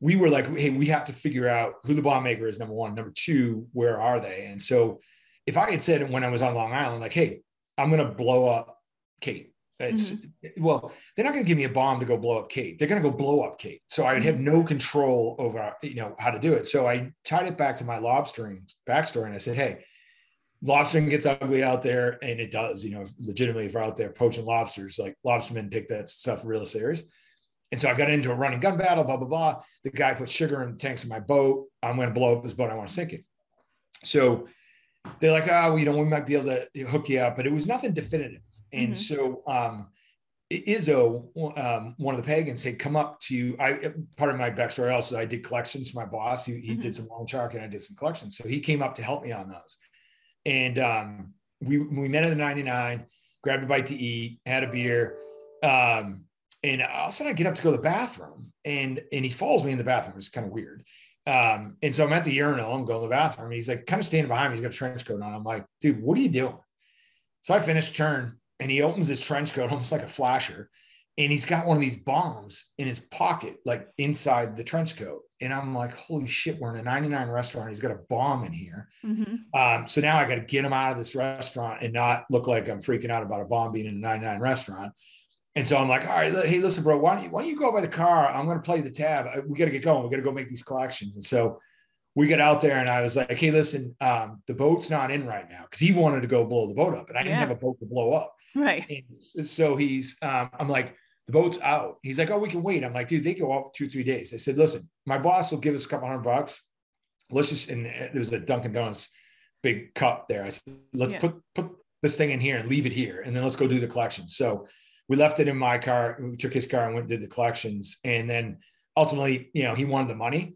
we were like, hey, we have to figure out who the bomb maker is. Number one, number two, where are they? And so if I had said when I was on Long Island, like, hey, I'm going to blow up Kate. It's mm-hmm. well, they're not going to give me a bomb to go blow up Kate. They're going to go blow up Kate. So I would have no control over, you know, how to do it. So I tied it back to my lobstering backstory. And I said, hey, lobstering gets ugly out there. And it does, you know, legitimately, if we're out there poaching lobsters, like lobstermen take that stuff real serious. And so I got into a running gun battle, blah, blah, blah. The guy put sugar in tanks in my boat. I'm going to blow up his boat. I want to sink it. So they're like, oh, you know, we might be able to hook you up. But it was nothing definitive. And mm-hmm. so um, Izzo, um, one of the pagans, had come up to, I, part of my backstory also, I did collections for my boss. He, he mm-hmm. did some loan shark and I did some collections. So he came up to help me on those. And um, we we met at the ninety-nine, grabbed a bite to eat, had a beer. Um, And all of a sudden I get up to go to the bathroom, and, and he follows me in the bathroom. It's kind of weird. Um, and so I'm at the urinal, I'm going to the bathroom. And he's like kind of standing behind me. He's got a trench coat on. I'm like, dude, what are you doing? So I finish turn, and he opens his trench coat, almost like a flasher. And he's got one of these bombs in his pocket, like inside the trench coat. And I'm like, holy shit, we're in a ninety-nine restaurant. He's got a bomb in here. Mm-hmm. Um, so now I got to get him out of this restaurant and not look like I'm freaking out about a bomb being in a ninety-nine restaurant. And so I'm like, all right, hey, listen, bro, why don't you, why don't you go by the car? I'm going to play the tab. We got to get going. We got to go make these collections. And so we got out there, and I was like, hey, listen, um, the boat's not in right now, because he wanted to go blow the boat up, and I didn't yeah. have a boat to blow up. Right. And so he's, um, I'm like, the boat's out. He's like, oh, we can wait. I'm like, dude, they go out two, three days. I said, listen, my boss will give us a couple hundred bucks. Let's just, and there was a Dunkin' Donuts big cup there. I said, let's yeah. put, put this thing in here and leave it here, and then let's go do the collections. So we left it in my car. We took his car and went and did the collections. And then ultimately, you know, he wanted the money.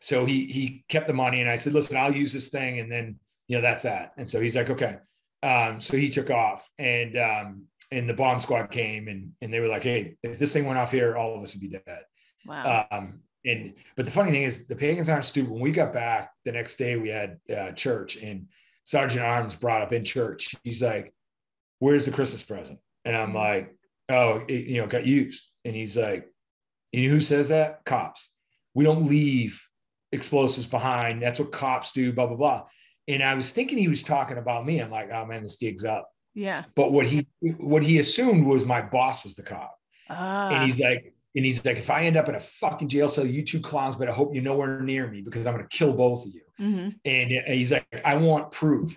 So he, he kept the money, and I said, listen, I'll use this thing. And then, you know, that's that. And so he's like, okay. Um, so he took off, and, um, and the bomb squad came, and, and they were like, hey, if this thing went off here, all of us would be dead. Wow. Um, and, but the funny thing is, the Pagans aren't stupid. When we got back the next day, we had uh, church, and Sergeant Arms brought up in church. He's like, where's the Christmas present? And I'm like, oh, it, you know, got used. And he's like, you know who says that? Cops. We don't leave explosives behind. That's what cops do, blah, blah, blah. And I was thinking he was talking about me. I'm like, oh man, this gig's up. Yeah. But what he, what he assumed was my boss was the cop. Ah. And he's like, and he's like, if I end up in a fucking jail cell, you two clowns better hope you're nowhere near me, because I'm going to kill both of you. Mm-hmm. And, and he's like, I want proof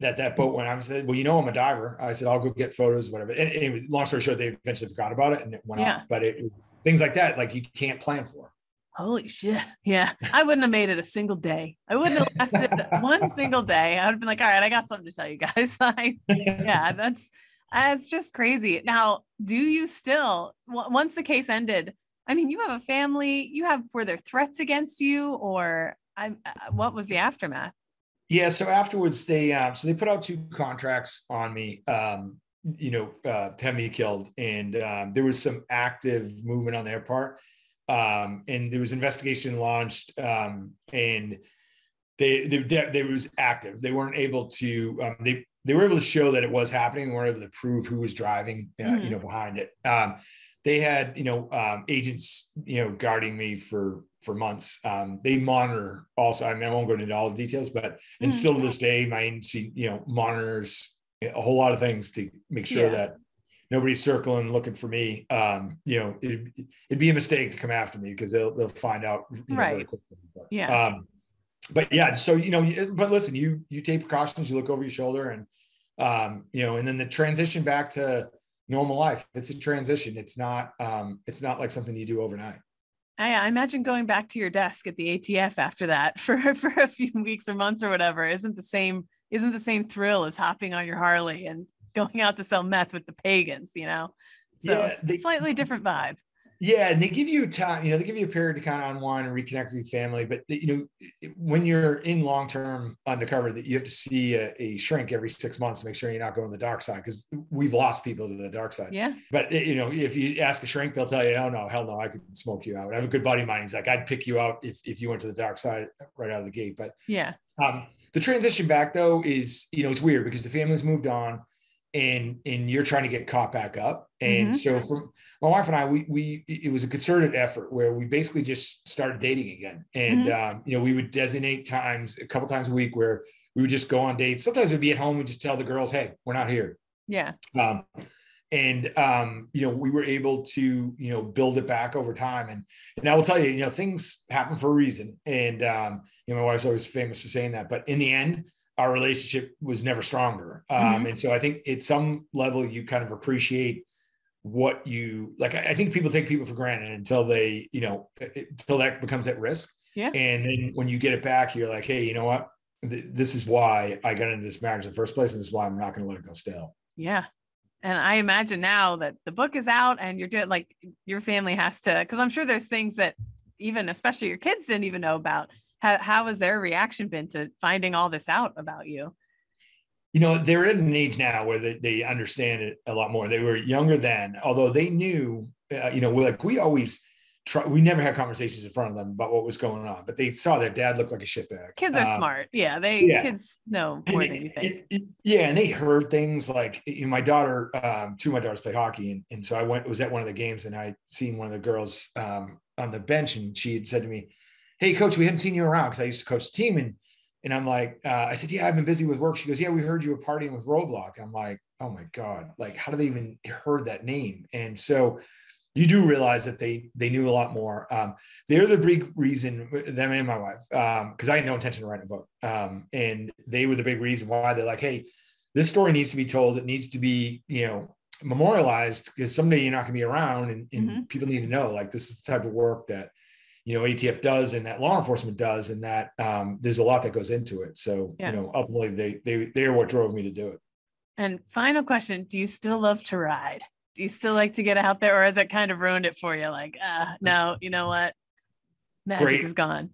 that that boat went. I said, well, you know, I'm a diver. I said, I'll go get photos, whatever. And anyway, long story short, they eventually forgot about it, and it went yeah. off. But it, things like that, like you can't plan for. Holy shit. Yeah. I wouldn't have made it a single day. I wouldn't have lasted one single day. I would have been like, all right, I got something to tell you guys. Like, yeah, that's, that's just crazy. Now, do you still, w- once the case ended, I mean, you have a family, you have, were there threats against you, or I, uh, what was the aftermath? Yeah. So afterwards they, um, so they put out two contracts on me, um, you know, uh, to have me killed. And, um, there was some active movement on their part. Um, and there was investigation launched, um, and they, they, they was active. They weren't able to, um, they, they were able to show that it was happening. They weren't able to prove who was driving, uh, mm-hmm. you know, behind it. Um, they had, you know, um, agents, you know, guarding me for, for months. Um, they monitor also, I mean, I won't go into all the details, but, mm-hmm. and still to this day, my agency, you know, monitors a whole lot of things to make sure yeah. that nobody's circling, looking for me. Um, you know, it, it'd be a mistake to come after me, because they'll they'll find out. You know, right. Really quickly. But, yeah. Um, but yeah. So you know, but listen, you you take precautions. You look over your shoulder, and um, you know, and then the transition back to normal life. It's a transition. It's not. Um, it's not like something you do overnight. I, I imagine going back to your desk at the A T F after that for for a few weeks or months or whatever isn't the same. Isn't the same thrill as hopping on your Harley and going out to sell meth with the Pagans, you know? So yeah, they, slightly different vibe. Yeah. And they give you time, you know, they give you a period to kind of unwind and reconnect with your family. But, you know, when you're in long-term undercover, that you have to see a, a shrink every six months to make sure you're not going to the dark side, because we've lost people to the dark side. Yeah. But, you know, if you ask a shrink, they'll tell you, oh no, hell no, I could smoke you out. I have a good buddy of mine. He's like, I'd pick you out if, if you went to the dark side right out of the gate. But yeah, um, the transition back though is, you know, it's weird, because the family's moved on, and and you're trying to get caught back up. And mm-hmm. so from my wife and I, we we it was a concerted effort where we basically just started dating again. And mm-hmm. um, you know, we would designate times, a couple times a week, where we would just go on dates. Sometimes we'd be at home, we just tell the girls, hey, we're not here. Yeah. Um, and um, you know, we were able to, you know, build it back over time. And and I will tell you, you know, things happen for a reason. And um, you know, my wife's always famous for saying that, but in the end, our relationship was never stronger. Um, mm-hmm. And so I think at some level, you kind of appreciate what you, like, I, I think people take people for granted until they, you know, it, until that becomes at risk. Yeah. And then when you get it back, you're like, hey, you know what? Th- this is why I got into this marriage in the first place. And this is why I'm not going to let it go stale. Yeah. And I imagine now that the book is out and you're doing, like, your family has to, because I'm sure there's things that even, especially your kids, didn't even know about. How, how has their reaction been to finding all this out about you? You know, they're at an age now where they, they understand it a lot more. They were younger then, although they knew, uh, you know, we're like, we always try, we never had conversations in front of them about what was going on, but they saw their dad look like a shitbag. Kids are um, smart. Yeah. They yeah. kids know more and, than you think. It, it, yeah. And they heard things like, you know, my daughter, um, two of my daughters play hockey. And, and so I went, was at one of the games and I'd seen one of the girls um, on the bench and she had said to me, "Hey coach, we hadn't seen you around." Cause I used to coach the team. And And I'm like, uh, I said, "Yeah, I've been busy with work." She goes, "Yeah, we heard you were partying with Roblox." I'm like, oh my God, like, how do they even heard that name? And so you do realize that they, they knew a lot more. Um, they're the big reason, them and my wife, um, cause I had no intention of writing a book. Um, and they were the big reason why they're like, "Hey, this story needs to be told. It needs to be, you know, memorialized because someday you're not gonna be around and, and mm-hmm. people need to know, like, this is the type of work that, you know, A T F does and that law enforcement does, and that um, there's a lot that goes into it." So, yeah. you know, ultimately they, they, they are what drove me to do it. And final question. Do you still love to ride? Do you still like to get out there, or has that kind of ruined it for you? Like, uh, no, you know what? Magic Great. is gone.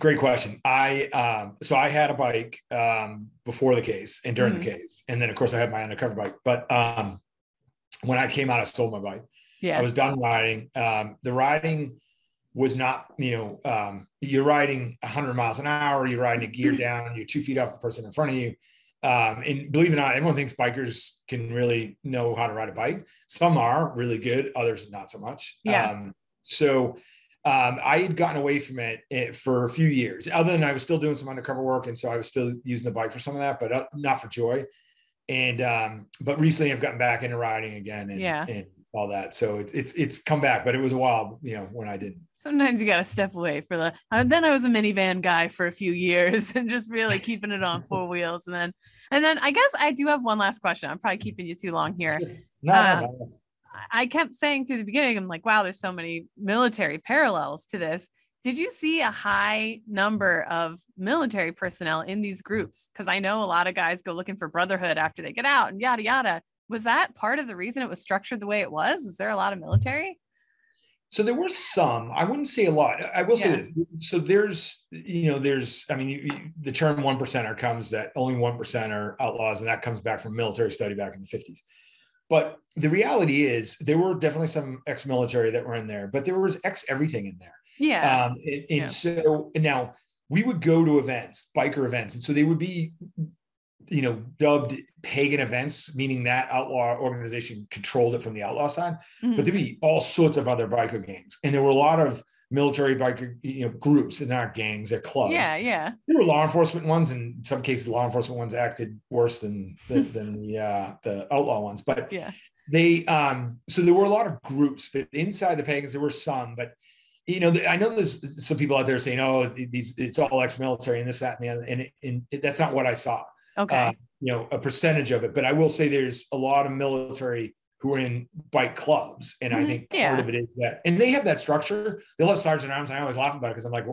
Great question. I, um, so I had a bike um, before the case and during mm-hmm. the case. And then of course I had my undercover bike, but um, when I came out, I sold my bike. Yeah. I was done riding. Um, the riding was not, you know, um, you're riding a hundred miles an hour, you're riding a gear down, you're two feet off the person in front of you. Um, and believe it or not, everyone thinks bikers can really know how to ride a bike. Some are really good, others not so much. Yeah. Um, so um, I had gotten away from it, it for a few years, other than I was still doing some undercover work. And so I was still using the bike for some of that, but not for joy. And, um, but recently I've gotten back into riding again. And, yeah. and, all that. So it's, it's, it's come back, but it was a while, you know, when I didn't. Sometimes you got to step away for the, and then I was a minivan guy for a few years and just really keeping it on four wheels. And then, and then I guess I do have one last question. I'm probably keeping you too long here. No, uh, no, no. I kept saying to the beginning, I'm like, wow, there's so many military parallels to this. Did you see a high number of military personnel in these groups? Cause I know a lot of guys go looking for brotherhood after they get out and yada, yada. Was that part of the reason it was structured the way it was? Was there a lot of military? So there were some, I wouldn't say a lot. I will yeah. say this. So there's, you know, there's, I mean, you, you, the term one percenter comes that only one percent are outlaws. And that comes back from military study back in the fifties. But the reality is there were definitely some ex-military that were in there, but there was ex everything in there. Yeah. Um, and and yeah. so and now we would go to events, biker events. And so they would be, you know, dubbed pagan events, meaning that outlaw organization controlled it from the outlaw side, mm-hmm. but there'd be all sorts of other biker gangs. And there were a lot of military biker, you know, groups, and not gangs, they're clubs. Yeah. Yeah. There were law enforcement ones. And in some cases, law enforcement ones acted worse than, the, than the, uh, the outlaw ones, but yeah, they, um, so there were a lot of groups, but inside the pagans, there were some, but you know, I know there's some people out there saying, "Oh, these, it's all ex-military and this, that, and the other." And, it, and it, that's not what I saw. Okay. Uh, you know, a percentage of it, but I will say there's a lot of military who are in bike clubs. And mm-hmm. I think part yeah. of it is that, and they have that structure. They'll have Sergeant Arms. I always laugh about it. Cause I'm like,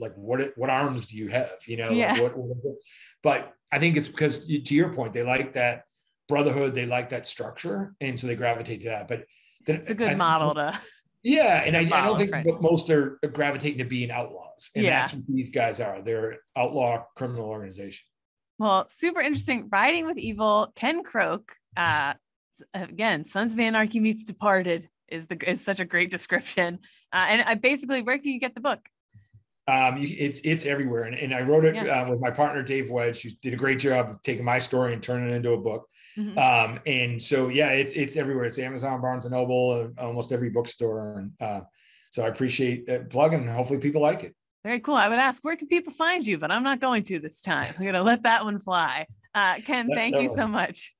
like, what, what arms do you have? You know, yeah. like what, what, but I think it's because, to your point, they like that brotherhood. They like that structure. And so they gravitate to that, but then, it's a good I, model to. Yeah. And I, I don't think friend. most are gravitating to being outlaws. And yeah. that's what these guys are. They're an outlaw criminal organization. Well, super interesting. Riding with Evil, Ken Croak, uh, again, Sons of Anarchy meets Departed is the is such a great description. Uh, and I basically, where can you get the book? Um, you, it's it's everywhere. And, and I wrote it yeah. uh, with my partner, Dave Wedge, who did a great job of taking my story and turning it into a book. Mm-hmm. Um, and so, yeah, it's it's everywhere. It's Amazon, Barnes and Noble, uh, almost every bookstore. And uh, so I appreciate that plugging, and hopefully people like it. Very cool. I would ask, where can people find you? But I'm not going to this time. I'm going to let that one fly. Uh, Ken, thank you so much.